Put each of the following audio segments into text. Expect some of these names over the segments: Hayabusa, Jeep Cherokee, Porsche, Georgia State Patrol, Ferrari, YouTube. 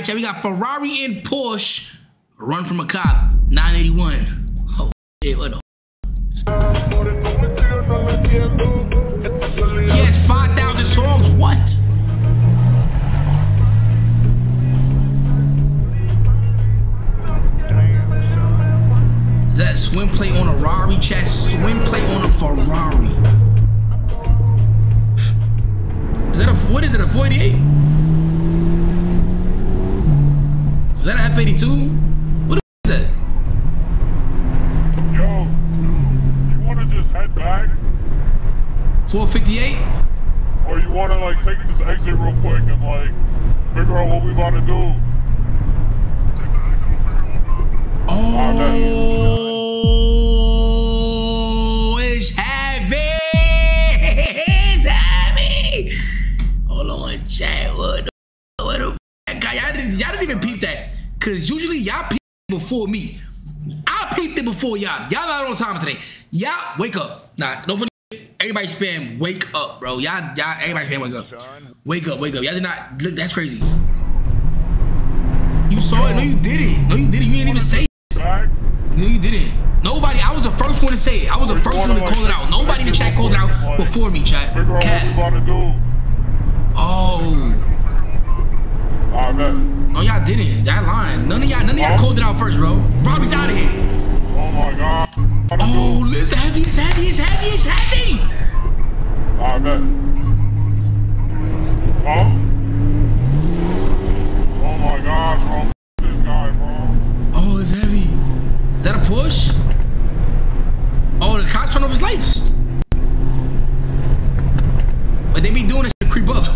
right, chat, we got Ferrari and Porsche. Run from a cop. 981. Oh, shit, what the f***? He has 5,000 songs, what? Damn, son. Is that swim play on a Ferrari, chat? Swim play on a Ferrari. Is that a, what is it, a 48? Is that an F-82? Back 458, or you want to like take this exit real quick and like figure out what we about to do? Oh, it's heavy, it's heavy. Hold on, chat. What the f guy? Y'all didn't even peep that, cause usually y'all peep before me. I peeped it before y'all. Y'all not on time today. Y'all wake up. Nah, don't forget. Everybody spam wake up, bro. Y'all everybody spam wake up. Wake up, wake up. Y'all did not look. That's crazy. You saw it? No, you didn't. No, you didn't. You didn't even say it. No, you didn't. Nobody. I was the first one to say it. I was the first one to call it out. Nobody in the chat called it out before me, chat. Cat. Oh. No, y'all didn't. Y'all lying. None of y'all called it out first, bro. Robbie's out of here. Oh my god. Oh, it's heavy, it's heavy, it's heavy, it's heavy. I bet. Oh. Oh my god, bro. This guy, bro. Oh, it's heavy. Is that a push? Oh, the cops turned off his lights. But they be doing this shit to creep up.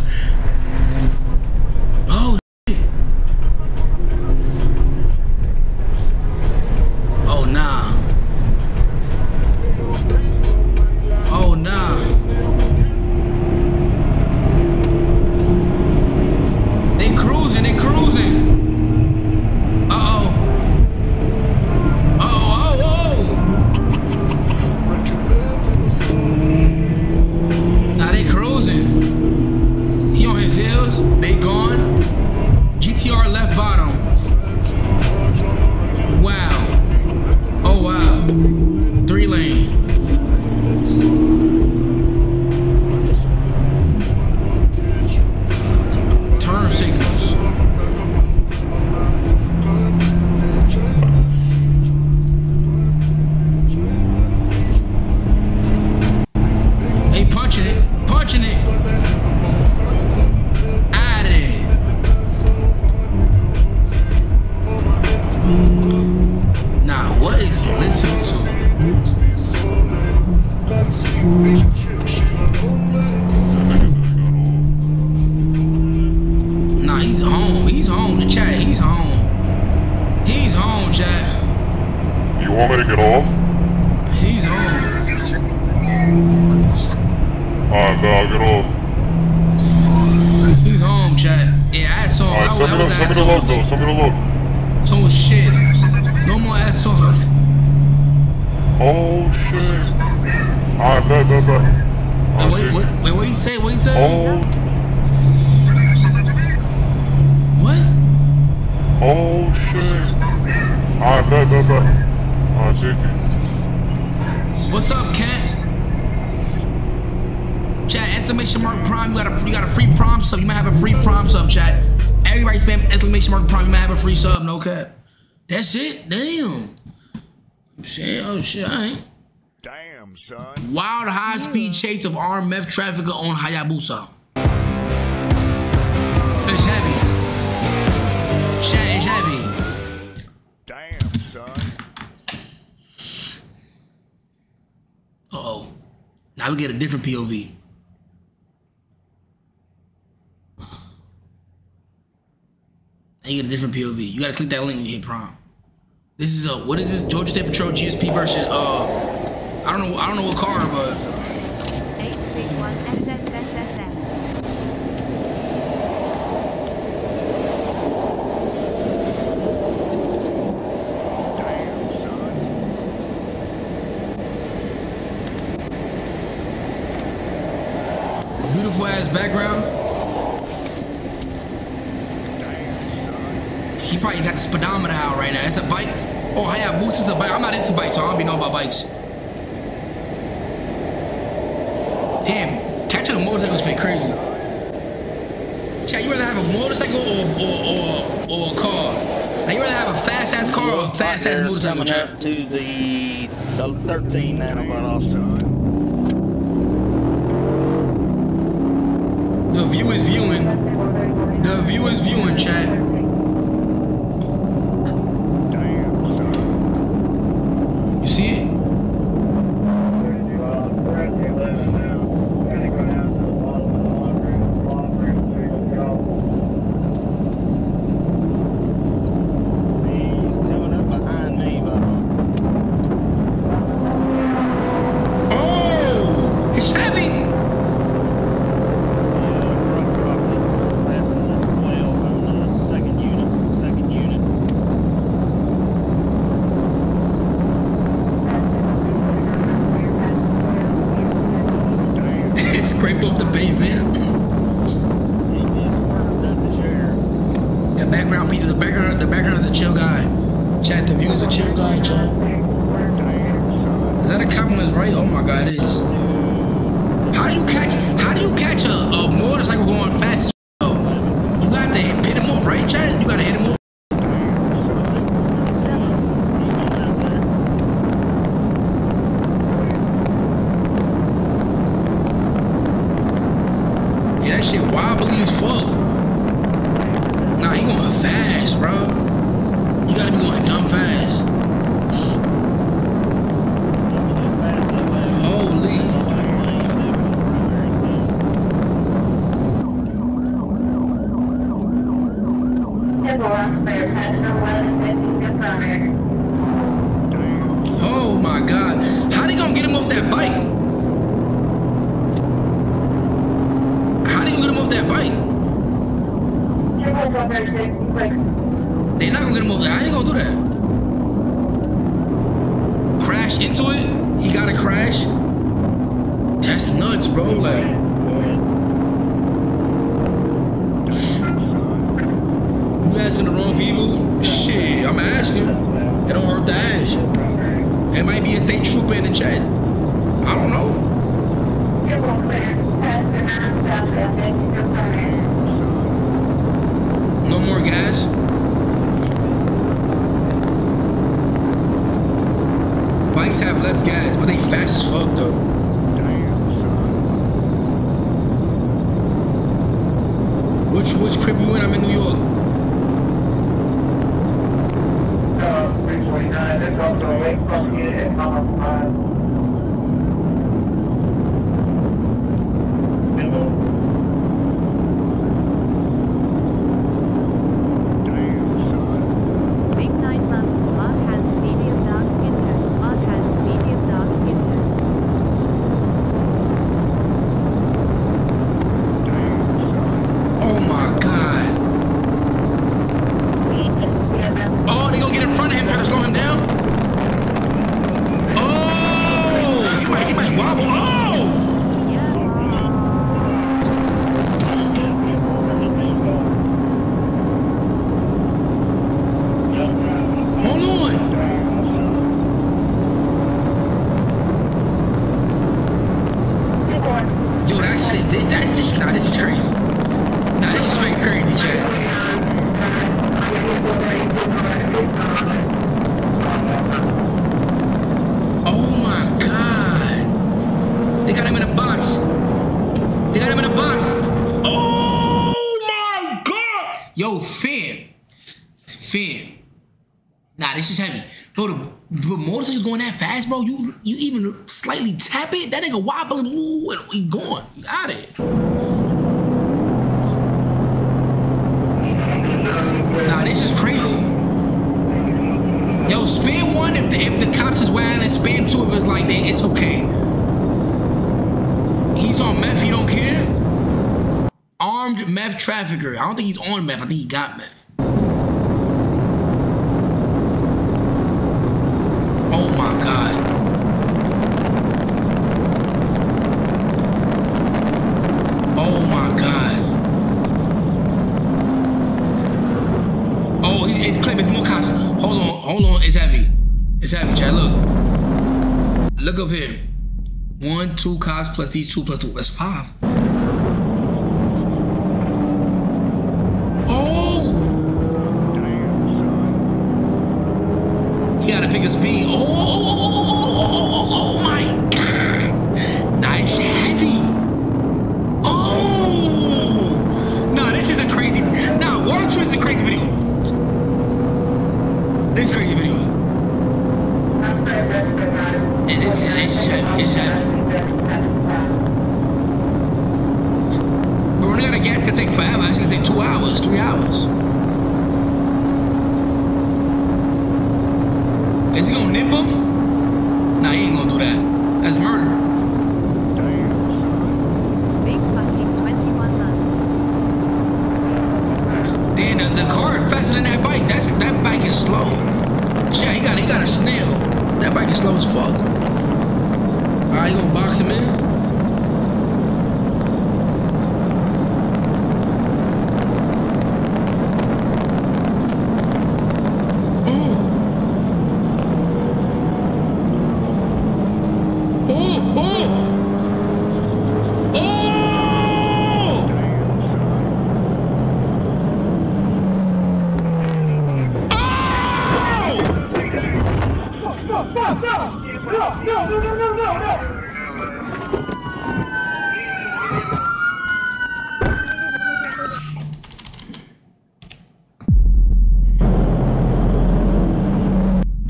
That's it? Damn. Shit, oh shit, I ain't. Damn, son. Wild high-speed chase of armed meth trafficker on Hayabusa. It's heavy. Shit, it's heavy. Damn, son. Uh-oh. Now we get a different POV. And you get a different POV. You gotta click that link when you hit prom. This is a, what is this? Georgia State Patrol GSP versus I don't know what car, but beautiful ass background. He probably got the speedometer out right now. It's a bike. Oh, Hayabusa's a bike. I'm not into bikes, so I don't be knowing about bikes. Damn, catching a motorcycle is crazy. Chat, you rather have a motorcycle or a car? Now, you rather have a fast-ass car or a fast-ass motorcycle, chat? To the 13 now, but also. The view is viewing. The view is viewing, chat. You see it? Nah, this is heavy. Bro, the motorcycle's going that fast, bro. You even slightly tap it, that nigga wobbling. Ooh, and he going. You got it. Nah, this is crazy. Yo, spin one if the cops is wild, and spin two if it's like that, it's okay. He's on meth, he don't care. Armed meth trafficker. I don't think he's on meth, I think he got meth. clip. It's more cops. Hold on, hold on. It's heavy. It's heavy, Chad. Look. Look up here. 1, 2 cops plus these 2 plus 2. That's 5. Oh! He got a bigger speed. Oh my God. Nice, heavy. Oh! Nah, this is a crazy. Nah, World Tour is a crazy video. This crazy video. It's heavy. But running out of gas can take forever. It's gonna take 2 hours, 3 hours. Is he gonna nip him? Nah, he ain't gonna do that. That's murder. Damn, son. Big fucking 21 months. Damn, the car faster than that bike. That bike is slow. Yeah, he got a snail. That bike is slow as fuck. All right, you gonna box him in? Oh! Oh! Oh! Oh! Oh! No! No! No! No, no, no, no, no, no, no!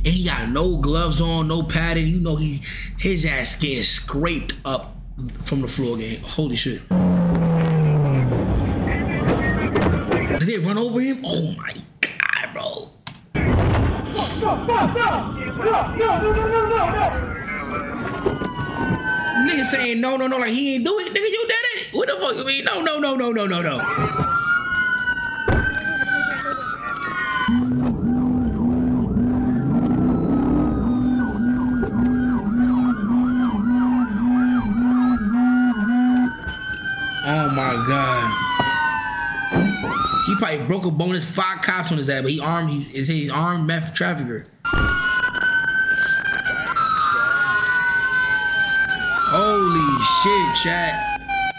And he got no gloves on, no padding. You know his ass gets scraped up from the floor game. Holy shit. Did they run over him? Oh my God, bro. No, no, no, no, no, no, no, no, no. Nigga saying no, no, no, like he ain't do it. Nigga, you did it. What the fuck you mean? No, no, no, no, no, no, no. Oh my God. He probably broke a bonus 5 cops on his ass, but he armed. He's armed meth trafficker. Holy shit, chat.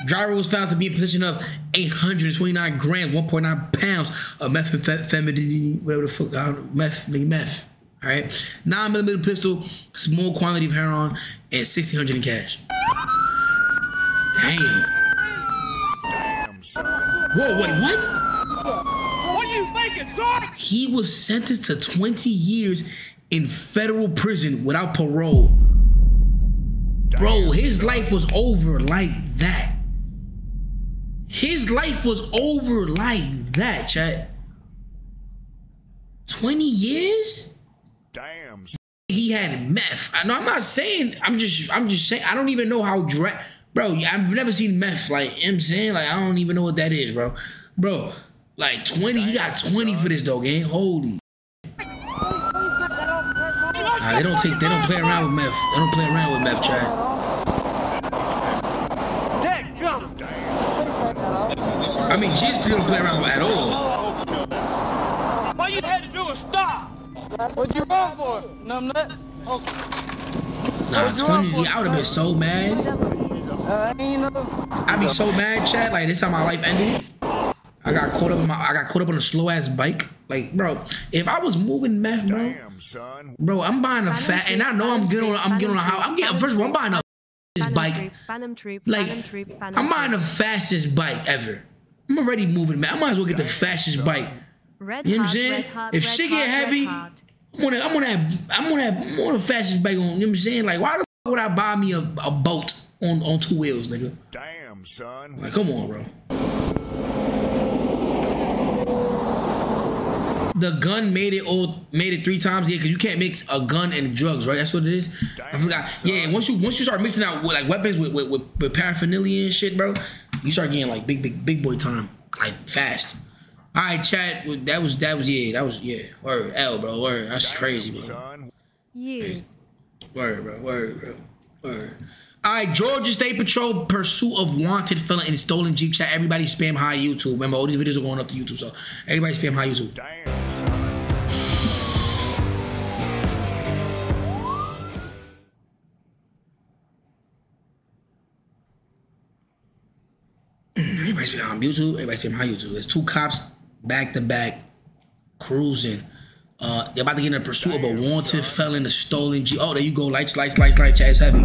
Driver was found to be in possession of 829 grams, 1.9 pounds of methamphetamine, whatever the fuck, I don't know, meth, all right? 9mm pistol, small quantity of heroin, and $1,600 in cash. Damn. Whoa, wait, what? What you thinking, Todd? He was sentenced to 20 years in federal prison without parole. Bro, his life was over like that. His life was over like that, chat. 20 years? Damn. He had meth. I know, I'm not saying, I'm just saying, I don't even know how bro, I've never seen meth, like, you know what I'm saying? Like, I don't even know what that is, bro. Bro, like 20, he got 20 for this though, gang. Holy. They don't play around with meth. They don't play around with meth, Chad. I mean, GSP don't play around with at all. All you had to do was stop. What you run for? Numbnut. Nah, 20, I would have been so mad. I'd be so mad, Chad. Like, this is how my life ended. I got caught up on a slow ass bike. Like, bro, if I was moving meth, bro, damn, son. Bro, I'm buying a fat, and I know I'm getting on a house. First of all, I'm buying a bike. Like, I'm buying the fastest bike ever. I'm already moving meth. I might as well get the fastest bike. You know what I'm saying? If shit get heavy, I'm on the fastest bike. You know what I'm saying? Like, why the fuck would I buy me a boat on 2 wheels, nigga? Damn, son. Like, come on, bro. The gun made it 3 times, yeah, because you can't mix a gun and drugs, right? That's what it is. I forgot. Yeah, once you start mixing out like weapons with paraphernalia and shit, bro, you start getting like big boy time, like fast. All right, chat. That was word L, bro. Word. That's crazy, bro. Yeah. Word, bro. Word, bro. Word. All right, Georgia State Patrol pursuit of wanted felon in stolen Jeep. Chat, everybody spam high YouTube. Remember, all these videos are going up to YouTube, so everybody spam high YouTube. Damn, son. on YouTube. Everybody see him on YouTube. There's two cops back to back cruising. They're about to get in a pursuit of a wanted felon, a stolen Jeep. Oh, there you go. Lights. It's heavy.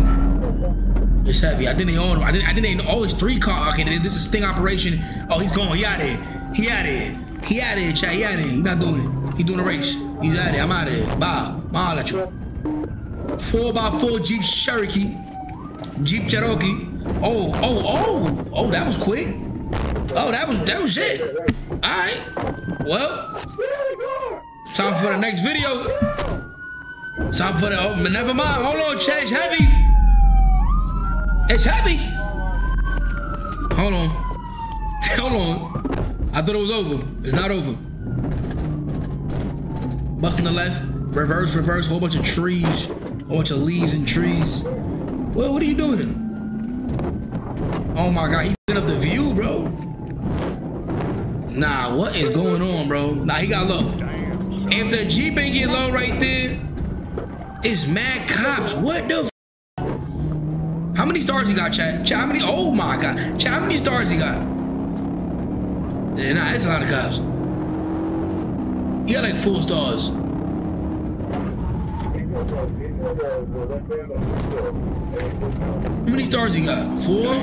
It's heavy. I think they own him. I think they oh, it's three cars. Okay, this is sting operation. Oh, he's going. He out of here. Chad. He out of here. He's not doing it. He's doing a race. He's out of here. I'm out of here. Bye. I'll let you. 4x4 Jeep Cherokee. Oh, that was quick. Oh, that was it. All right. Well, time for the next video. Time for the, oh, never mind. Hold on, Chad, it's heavy. It's heavy. Hold on. Hold on. I thought it was over. It's not over. Buck on the left. Reverse. Whole bunch of trees. Whole bunch of leaves and trees. Well, what are you doing? Oh my God, he up the view, bro. Nah, what is going on, bro? Nah, he got low. Damn, if the Jeep ain't get low right there, it's mad cops. What the f? How many stars he got, Chad? How many? Oh my God. Chad, how many stars he got? Yeah, nah, that's a lot of cops. He got like 4 stars. How many stars he got? 4?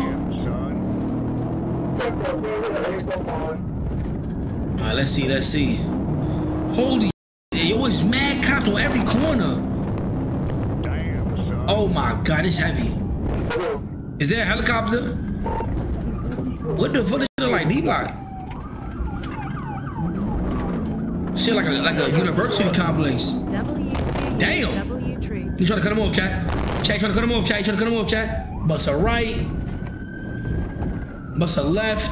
Alright, let's see. Holy shit, yo, it's mad cops on every corner. Damn, son. Oh my God, it's heavy. Is there a helicopter? What the fuck is shit like D-block? Shit like a university complex. Damn! You trying to cut him off, Chad. Chad. Bust a right. Bust a left.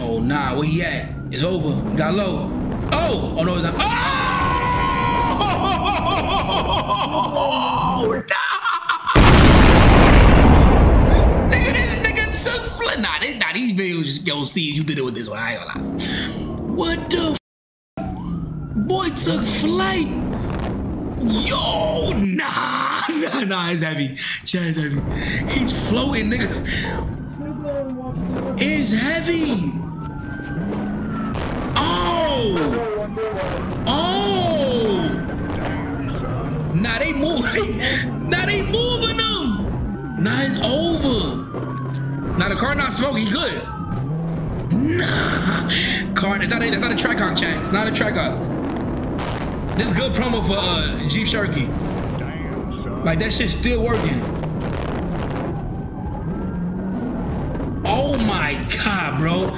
Oh, nah. Where he at? It's over. He got low. Oh! Oh, no, he's not. Oh! No! Nigga took flip. Nah, these videos just go see. You did it with this one. I ain't gonna lie. What the f? Boy took flight. Yo, nah, it's heavy. Chad's heavy. He's floating, nigga. It's heavy. Oh. Nah, they moving him. Nah, it's over. Nah, the car not smoking. He good. Nah. Car, it's not a track hawk, Chad. It's not a track hawk. This is good promo for Jeep Cherokee. Damn, son. Like, that shit's still working. Oh my God, bro.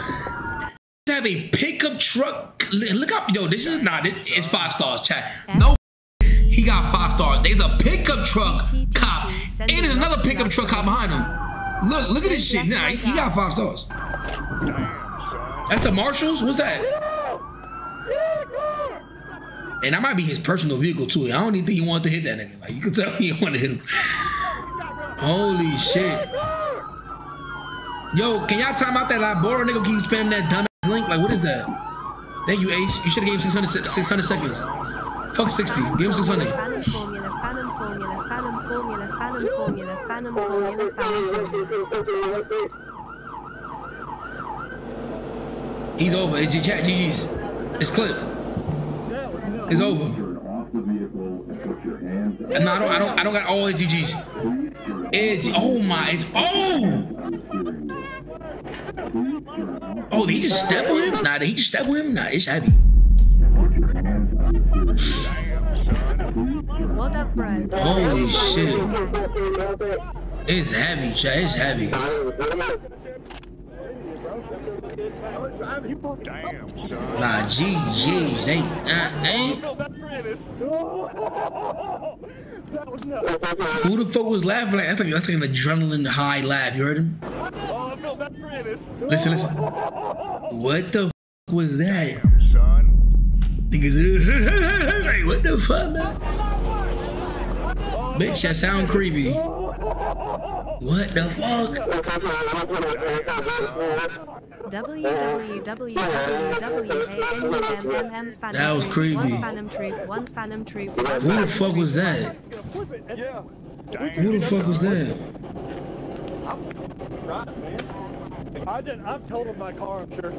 They have a pickup truck. Look up, yo, this is not, it's 5 stars, Chad. No, he got 5 stars. There's a pickup truck cop, and there's another pickup truck cop behind him. Look at this shit. Nah, he got 5 stars. That's the marshals? What's that? And that might be his personal vehicle too. I don't even think he wanted to hit that nigga. Like, you could tell he didn't want to hit him. Holy shit. Yo, can y'all time out that Libora nigga keep spamming that dumbass link? Like, what is that? Thank you, Ace. You should have gave him 600 seconds. Fuck 60. Give him 600. He's over. It's GG's. It's clip. It's over. No, I don't got all his GGs. It's, oh my, it's, oh! Oh, did he just step on him? Nah, did he just step on him? Nah, it's heavy. Holy shit. It's heavy, Chad, it's heavy. Damn, son. Nah, GG's ain't. Who the fuck was laughing? Like, that's like an adrenaline high laugh. You heard him? Listen. What the fuck was that? Damn, son. Niggas, like, what the fuck, man? Bitch, that sound creepy. What the fuck? That was creepy. Who the fuck was that? Who the fuck was that? I'm right, man. I've totaled my car, I'm sure.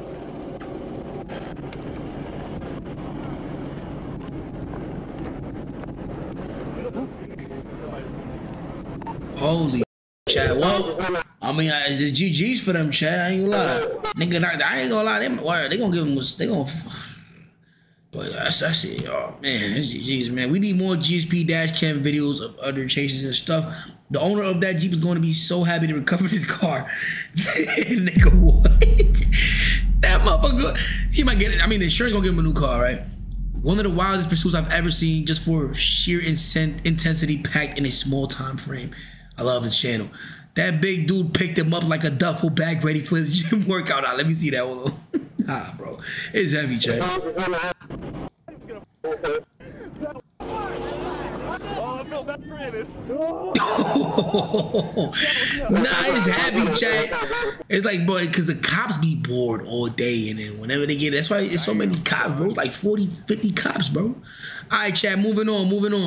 Holy chat. Well, I mean, the GG's for them, chat. I ain't gonna lie. Nigga, I ain't gonna lie. They gonna give them, they gonna. But that's it, y'all. Man, it's GG's, man. We need more GSP dash cam videos of other chases and stuff. The owner of that Jeep is going to be so happy to recover his car. Nigga, what? That motherfucker, he might get it. I mean, the insurance gonna give him a new car, right? One of the wildest pursuits I've ever seen, just for sheer intensity packed in a small time frame. I love this channel. That big dude picked him up like a duffel bag ready for his gym workout. Now, let me see that one. Ah, bro. It's heavy, Chad. Nah, it's heavy, Chad. It's like, boy, because the cops be bored all day, and then whenever they get it, that's why it's so many cops, bro. Like 40, 50 cops, bro. All right, Chad, moving on, moving on.